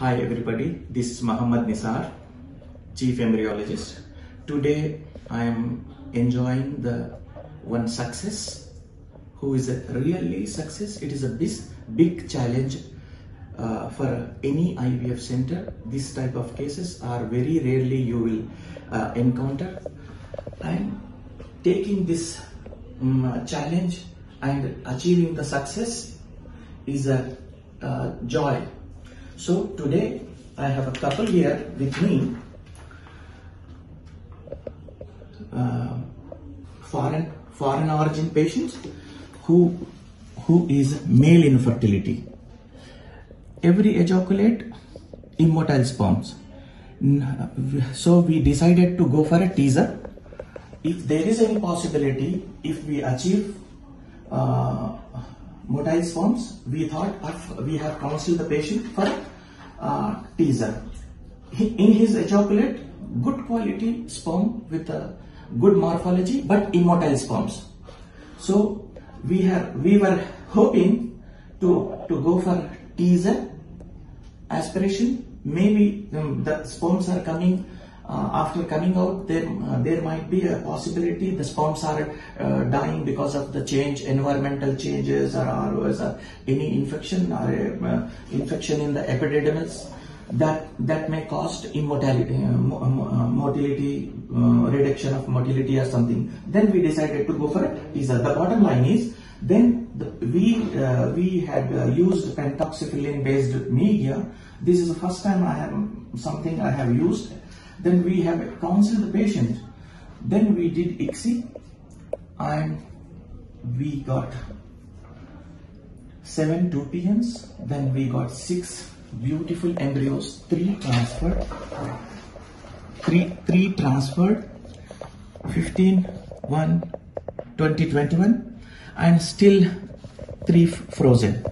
Hi everybody, this is Mohammed Nisar, Chief Embryologist. Today I am enjoying the one success, who is a really success. It is a big challenge for any IVF center. This type of cases are very rarely you will encounter. I am taking this challenge and achieving the success is a joy. So today I have a couple here with me, foreign origin patients who is male infertility. Every ejaculate immotile sperms. So we decided to go for a teaser. If there is any possibility, if we achieve motile sperms, we thought of, we have counseled the patient for teaser. In his ejaculate, good quality sperm with a good morphology, but immotile sperms. So we were hoping to go for teaser aspiration. Maybe the sperms are coming after coming out. There might be a possibility the sperms are dying because of the change, environmental changes, or ROS, or any infection, or infection in the epididymis that may cause immortality, motility, reduction of motility or something. Then we decided to go for a teaser. The bottom line is, then we had used pentoxifylline based media. This is the first time I have used. Then we have counseled the patient, then we did ICSI and we got 7 2PNs, then we got 6 beautiful embryos, 3 transferred, 15/1/2021, and still 3 frozen.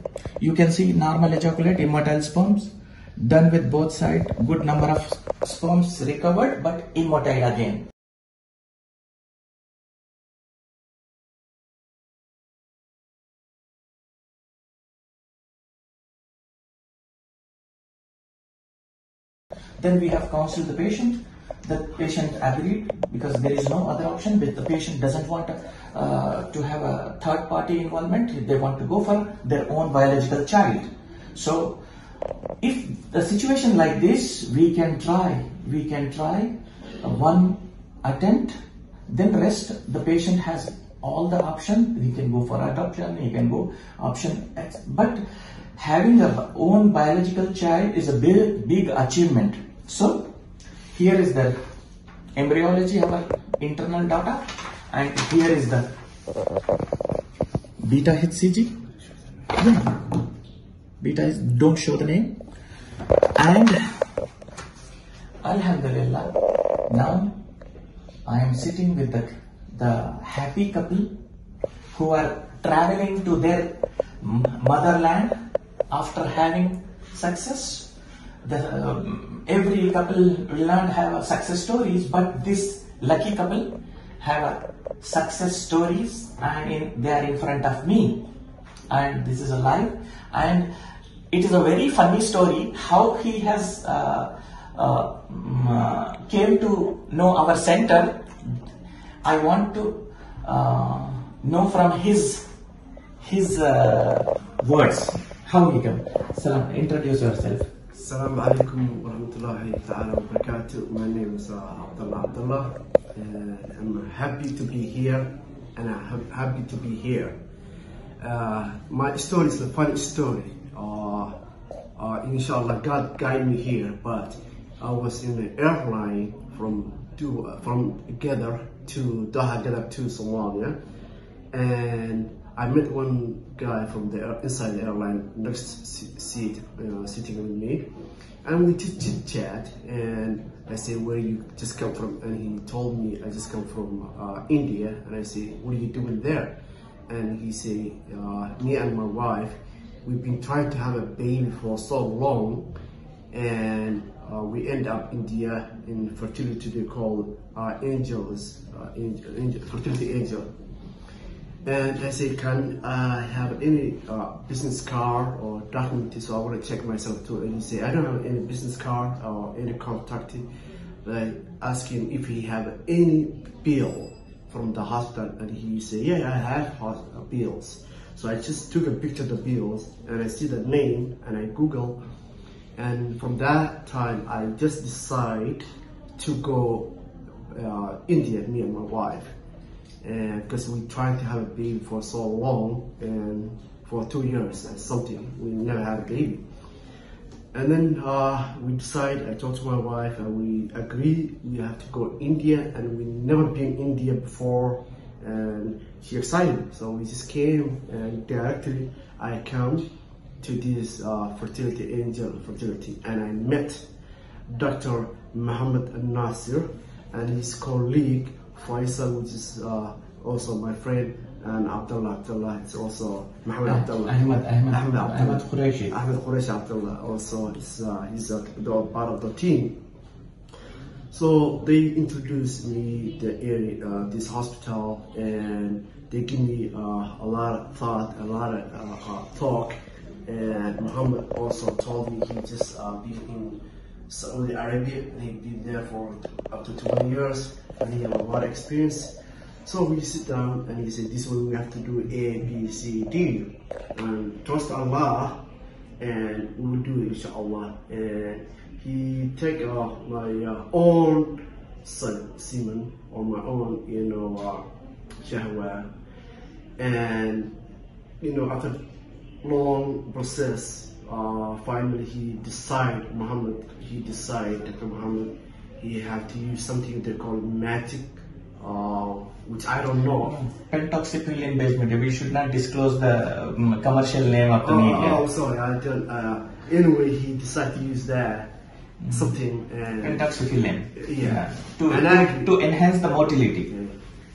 You can see normal ejaculate, immotile sperms, done with both sides, good number of sperms recovered but immotile again. Then we have counseled the patient. The patient agreed because there is no other option. But the patient doesn't want to have a third party involvement. They want to go for their own biological child. So if the situation like this, we can try one attempt, then rest. The patient has all the option. He can go for adoption, he can go option X. But having a own biological child is a big achievement. So here is the embryology, our internal data, and here is the beta HCG. Yeah. Beta is, don't show the name, and alhamdulillah, now I am sitting with the happy couple who are traveling to their motherland after having success. Every couple will not have success stories, but this lucky couple have success stories, and they are in front of me, and this is a live, and it is a very funny story how he has came to know our center. I want to know from his words how he came. Salam, introduce yourself. Assalamu alaikum wa rahmatullahi ta'ala wa barakatuh. My name is Abdullah. I'm happy to be here, and I'm happy to be here. My story is a funny story. Inshallah, God guide me here. But I was in an airline from Qatar to Doha, Qatar to Somalia, and I met one guy from the inside the airline next seat, sitting with me, and we chit chat. And I say, "Where you just come from?" And he told me, "I just come from India." And I say, "What are you doing there?" And he said, me and my wife, we've been trying to have a baby for so long, and we end up in India in fertility, they call fertility angel. And I said, can I have any business card or document? So I want to check myself too. And he said, I don't have any business card or any contact. I asked him if he have any bill from the hospital, and he said, yeah, I have bills. So I just took a picture of the bills, and I see the name, and I Google, and from that time I just decide to go India, me and my wife, and because we tried to have a baby for so long, and for 2 years and something, we never had a baby. And then we decide, I talked to my wife, and we agree we have to go India, and we never been India before, and she excited. So we just came, and directly I come to this fertility angel fertility, and I met Dr. Muhammad Al-Nasir and his colleague Faisal, which is also my friend, and Abdullah, it's also Muhammad Abdullah. Ahmed Quraishi. Ahmed Quraishi Abdullah also is part of the team. So they introduced me the area, this hospital, and they give me a lot of thought, a lot of talk. And Muhammad also told me he just lived in Saudi Arabia. He lived there for up to 20 years, and he had a lot of experience. So we sit down, and he said, this one we have to do A, B, C, D, and trust Allah, and we will do it, inshallah. And he take my own semen, or my own, shahwa, and, after long process, finally he decide, Dr. Muhammad, he have to use something they call magic, which I don't know. Pentoxifylline based media. We should not disclose the commercial name of the media. Oh, sorry. I don't, anyway, he decided to use that something. Pentoxifylline. Yeah. To enhance the motility.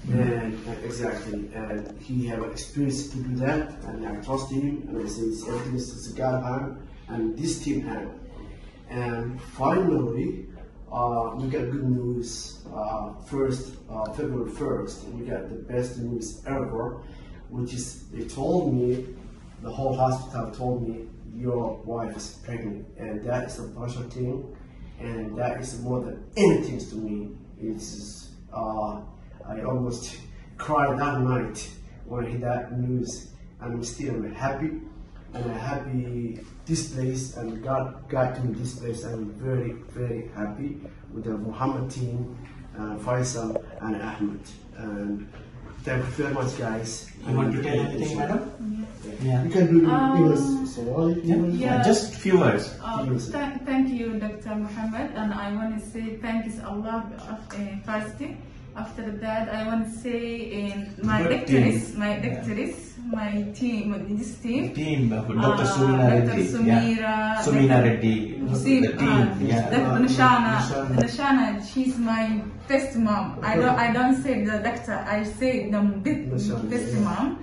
Yeah. Exactly. And he had experience to do that, and I trust him. And I say everything is God's hand, and this team hand. And finally, we got good news. February 1st, we got the best news ever, which is they told me, the whole hospital told me, your wife is pregnant, and that is a partial thing, and that is more than anything to me. It's I almost cried that night when I heard that news, and I'm still happy, and I'm happy this place, and God got me this place. I'm very, very happy with the Muhammad team, Faisal and Ahmed. And thank you very much, guys. You want to tell anything, madam? Yeah. You can do just few words. Thank you, Dr. Muhammad, and I want to say thanks Allah fasting. After that, I want to say my team, Dr. Sumira Reddy, the team, Dr. Mashano, she's my best mom. I don't say the doctor, I say the best mom.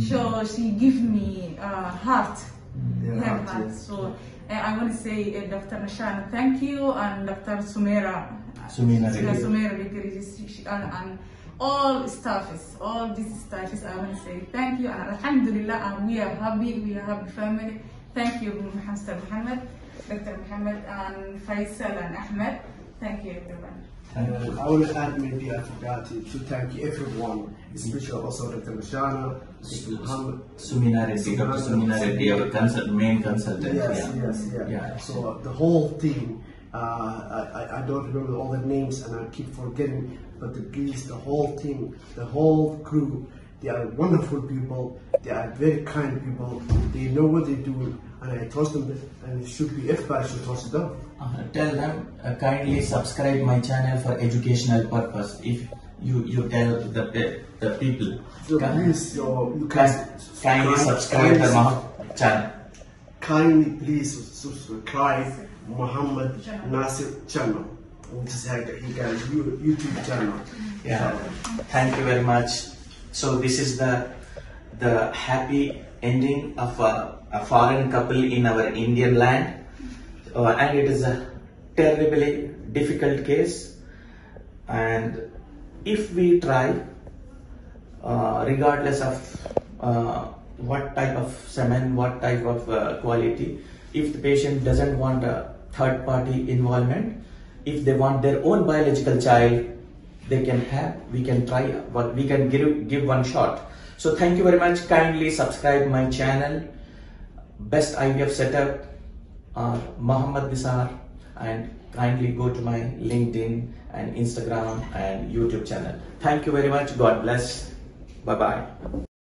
So she give me heart, heart. So I want to say Dr. Mashano, thank you, and Dr. Sumira, and all these staffs, I want to say thank you, and alhamdulillah, and we are happy family. Thank you, Muhammad, Dr. Muhammad, and Faisal and Ahmed. Thank you, everyone. I want to add, maybe I forgot to thank everyone, especially also Dr. Mashano, Dr. Muhammad, Sumina Reddy, our main consultant. Yes. So the whole team. I don't remember all the names, and I keep forgetting, but the girls, the whole team, the whole crew, they are wonderful people, they are very kind people, they know what they do, and I trust them, and it should be, everybody should trust them. Tell them, kindly subscribe my channel for educational purpose. If you tell the people, so please, you can kindly subscribe the channel. Kindly please subscribe Muhammad Nasir channel, which is like he got a YouTube channel. Yeah. Thank you very much. So this is the happy ending of a foreign couple in our Indian land, and it is a terribly difficult case. And if we try, regardless of what type of semen, what type of quality. If the patient doesn't want a third party involvement, if they want their own biological child, they can have, we can try, but we can give one shot. So thank you very much. Kindly subscribe my channel, Best IVF Setup, Mohammed Nisar, and kindly go to my LinkedIn and Instagram and YouTube channel. Thank you very much. God bless. Bye-bye.